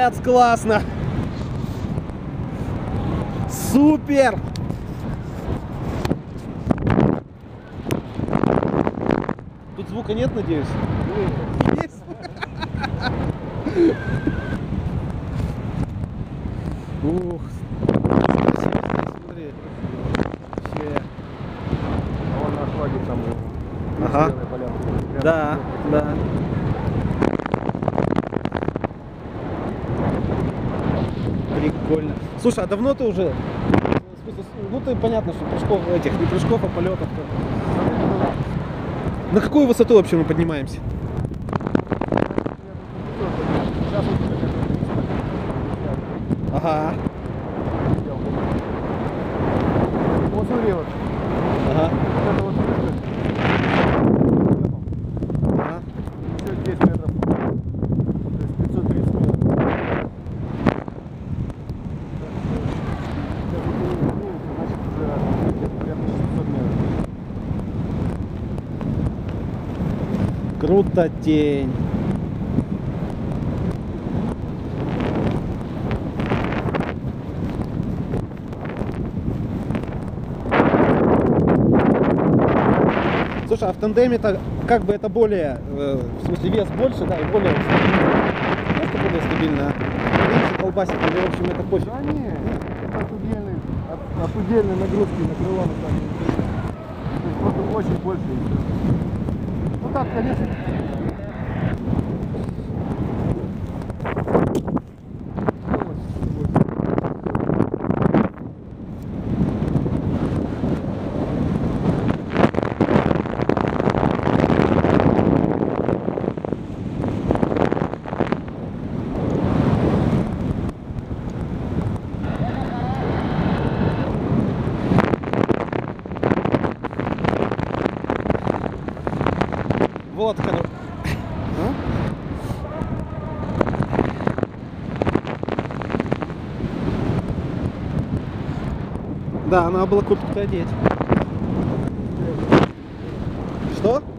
Молодец, классно. Супер. Тут звука нет, надеюсь? Есть. Ух, смотри. А он на флаге там. Ага. Да, да. Прикольно. Слушай, а давно ты уже? Ну ты понятно, что прыжков этих, не прыжков, а полетов. На какую высоту вообще мы поднимаемся? Ага. Вот смотри вот. Ага. Вот это вот. Ага. Еще 10 метров. То есть 530 метров. Значит, уже прямо 600 метров. Круто тень. Слушай, а в тандеме-то как бы это более, в смысле вес больше, да, и более стабильно. Просто более стабильно. Если колбасит, или в общем это пофиг. Да нет, от удельной нагрузки на крыло на самом деле. То есть просто очень больше и все. Ну так, конечно. Вот, короче. Да, надо было куртку одеть. Что?